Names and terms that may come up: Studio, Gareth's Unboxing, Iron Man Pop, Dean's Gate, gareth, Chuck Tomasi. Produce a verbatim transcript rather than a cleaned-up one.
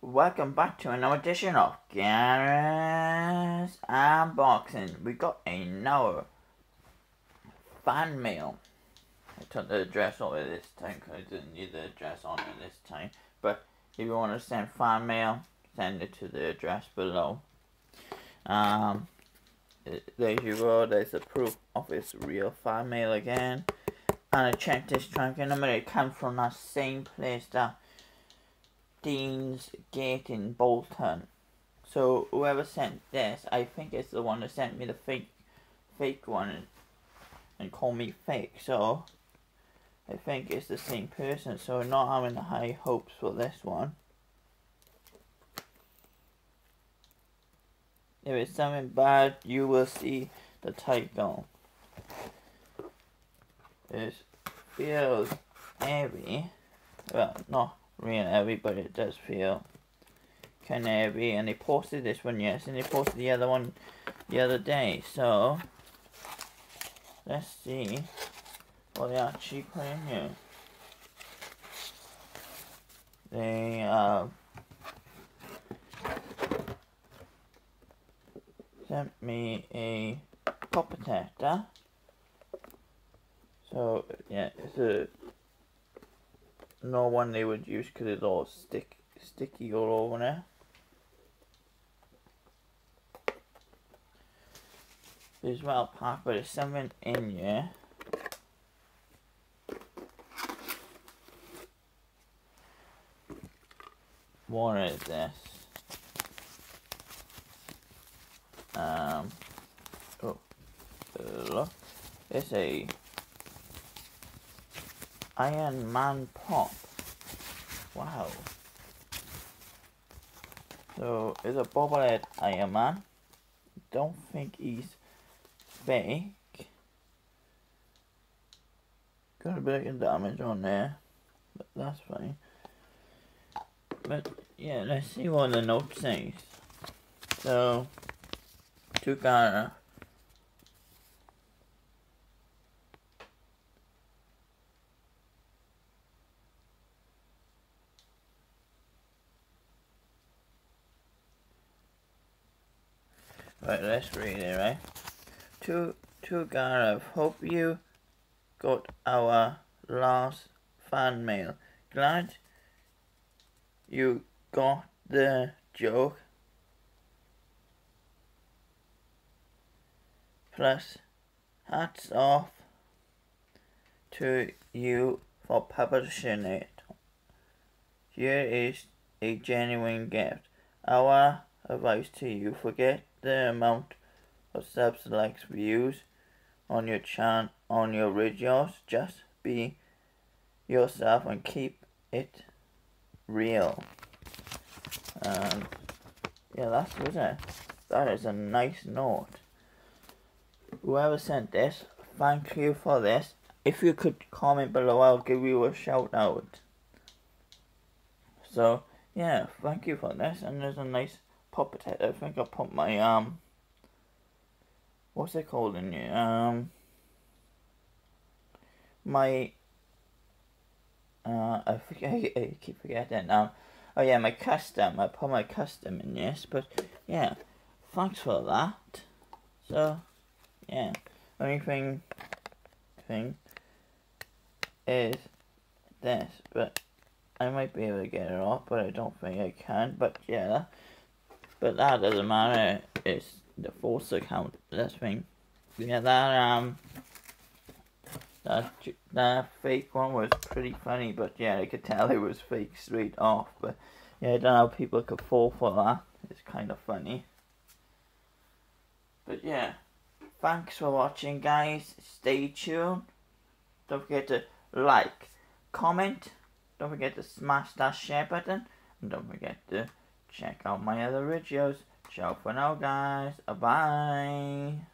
Welcome back to another edition of Gareth's Unboxing. We got another fan mail. I took the address over this time because I didn't need the address on it this time. But if you want to send fan mail, send it to the address below. Um, there you go, there's a proof of its real fan mail again. And I checked this tracking number, it comes from that same place that Dean's Gate in Bolton. So whoever sent this, I think it's the one that sent me the fake fake one and, and called me fake. So I think it's the same person, so I'm not having high hopes for this one. If it's something bad, you will see the title. It feels heavy. Well, not real heavy, but it does feel kind of heavy. And they posted this one, yes, and they posted the other one the other day. So, let's see what they actually put in here. They, uh, sent me a pop protector. So, yeah, it's a no one they would use because it's all stick, sticky all over there. It's well packed, but there's something in here. What is this? Um, oh, look, it's a Iron Man Pop. Wow. So, it's a bobblehead Iron Man. Don't think he's fake. Got a bit of damage on there, but that's fine. But, yeah, let's see what the note says. So, to Ghana. Right, let's read it, right? To, to Gareth, hope you got our last fan mail. Glad you got the joke. Plus, hats off to you for publishing it. Here is a genuine gift. Our advice to you, forget the amount of subs, likes, views on your channel, on your videos. Just be yourself and keep it real. Um, yeah, that's good. That that is a nice note. Whoever sent this, thank you for this. If you could comment below, I'll give you a shout out. So yeah, thank you for this. And there's a nice pop protector. I think I'll put my, um, what's it called in here, um, my, uh, I, forget, I keep forgetting, um, oh yeah, my custom, I put my custom in this, but, yeah, thanks for that. So, yeah, only thing, thing, is this, but I might be able to get it off, but I don't think I can, but yeah. But that doesn't matter, it's the false account, this thing. Yeah, that, um, that, that fake one was pretty funny, but yeah, I could tell it was fake straight off. But yeah, I don't know how people could fall for that, it's kind of funny. But yeah, thanks for watching, guys, stay tuned. Don't forget to like, comment, don't forget to smash that share button, and don't forget to check out my other videos. Ciao for now, guys. Bye.